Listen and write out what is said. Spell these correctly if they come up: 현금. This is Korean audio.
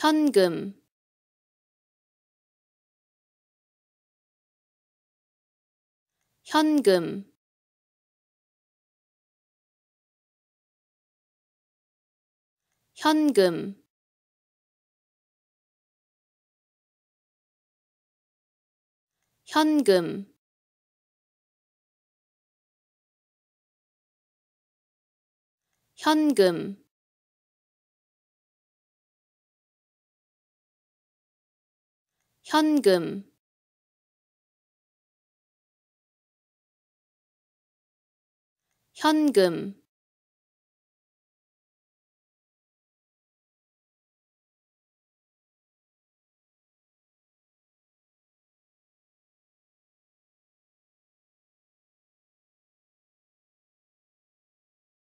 현금 현금 현금 현금 현금 현금 현금